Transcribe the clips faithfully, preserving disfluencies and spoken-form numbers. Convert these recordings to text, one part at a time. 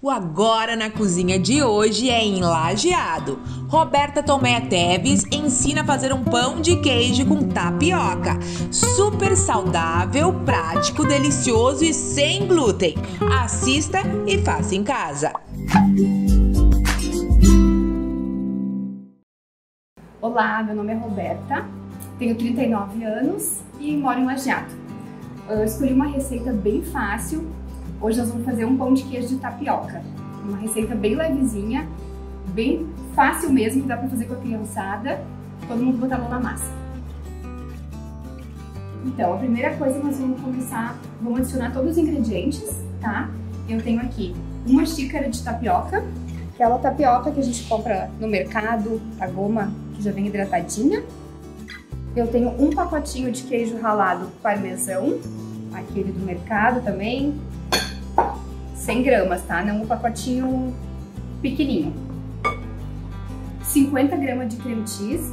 O Agora na Cozinha de hoje é em Lajeado. Roberta Thomé Theves ensina a fazer um pão de queijo com tapioca. Super saudável, prático, delicioso e sem glúten. Assista e faça em casa. Olá, meu nome é Roberta, tenho trinta e nove anos e moro em Lajeado. Eu escolhi uma receita bem fácil. Hoje nós vamos fazer um pão de queijo de tapioca, uma receita bem levezinha, bem fácil mesmo, que dá para fazer com a criançada, todo mundo botar a mão na massa. Então, a primeira coisa nós vamos começar, vamos adicionar todos os ingredientes, tá? Eu tenho aqui uma xícara de tapioca, aquela tapioca que a gente compra no mercado, a goma que já vem hidratadinha. Eu tenho um pacotinho de queijo ralado parmesão, aquele do mercado também. cem gramas, tá? Não um pacotinho pequenininho. cinquenta gramas de creme cheese,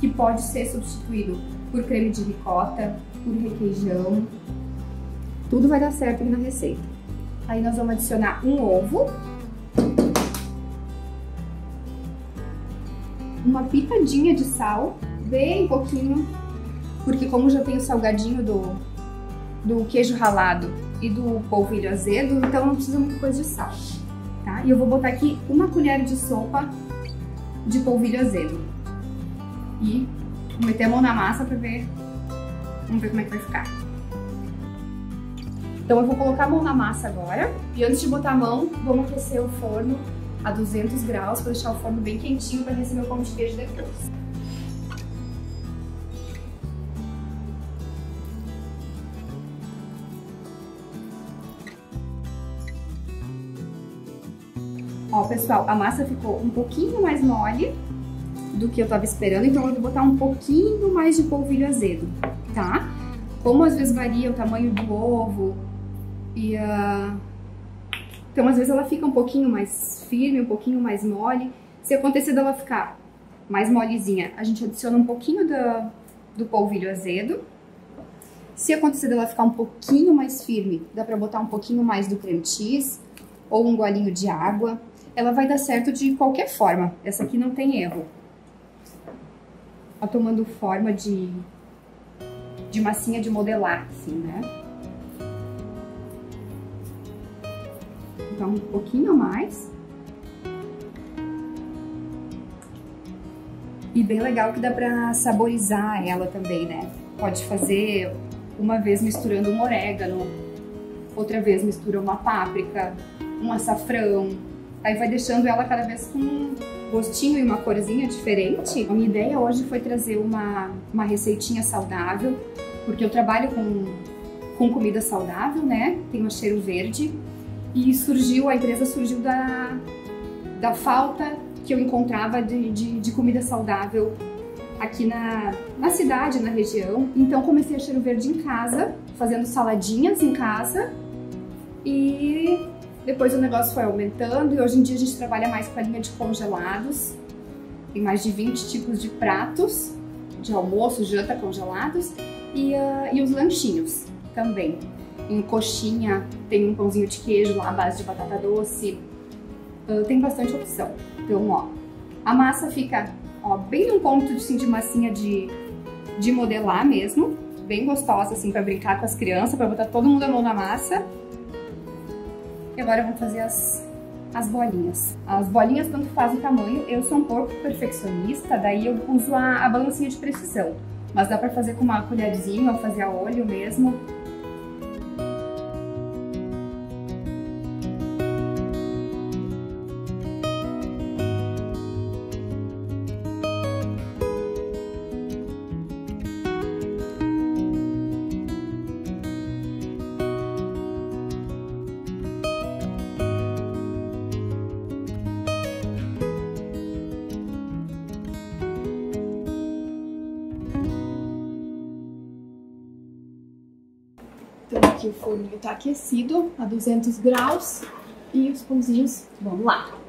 que pode ser substituído por creme de ricota, por requeijão. Tudo vai dar certo aqui na receita. Aí nós vamos adicionar um ovo. Uma pitadinha de sal, bem pouquinho, porque como já tem o salgadinho do, do queijo ralado, e do polvilho azedo, então não precisa muita coisa de sal, tá? E eu vou botar aqui uma colher de sopa de polvilho azedo e vou meter a mão na massa pra ver, vamos ver como é que vai ficar. Então eu vou colocar a mão na massa agora e antes de botar a mão, vamos aquecer o forno a duzentos graus para deixar o forno bem quentinho para receber o pão de queijo depois. Ó, pessoal, a massa ficou um pouquinho mais mole do que eu tava esperando, então eu vou botar um pouquinho mais de polvilho azedo, tá? Como às vezes varia o tamanho do ovo, e uh... então às vezes ela fica um pouquinho mais firme, um pouquinho mais mole. Se acontecer dela ficar mais molezinha, a gente adiciona um pouquinho da... do polvilho azedo. Se acontecer dela ficar um pouquinho mais firme, dá pra botar um pouquinho mais do creme cheese ou um golinho de água. Ela vai dar certo de qualquer forma, essa aqui não tem erro. Tá tomando forma de, de massinha de modelar, assim, né? Então, um pouquinho a mais. E bem legal que dá pra saborizar ela também, né? Pode fazer uma vez misturando um orégano, outra vez mistura uma páprica, um açafrão. Aí vai deixando ela cada vez com um gostinho e uma corzinha diferente. A minha ideia hoje foi trazer uma, uma receitinha saudável, porque eu trabalho com, com comida saudável, né? Tem um cheiro verde. E surgiu, a empresa surgiu da, da falta que eu encontrava de, de, de comida saudável aqui na, na cidade, na região. Então comecei a cheiro verde em casa, fazendo saladinhas em casa. E depois o negócio foi aumentando e hoje em dia a gente trabalha mais com a linha de congelados. Tem mais de vinte tipos de pratos, de almoço, janta, congelados e, uh, e os lanchinhos também. Em coxinha, tem um pãozinho de queijo lá à base de batata doce, uh, tem bastante opção. Então, ó, a massa fica ó, bem num ponto assim, de massinha de, de modelar mesmo, bem gostosa assim para brincar com as crianças, para botar todo mundo a mão na massa. E agora vamos fazer as, as bolinhas. As bolinhas tanto faz o tamanho, eu sou um pouco perfeccionista, daí eu uso a, a balancinha de precisão. Mas dá pra fazer com uma colherzinha ou fazer a olho mesmo. Então aqui o forno está aquecido a duzentos graus e os pãozinhos, vamos lá!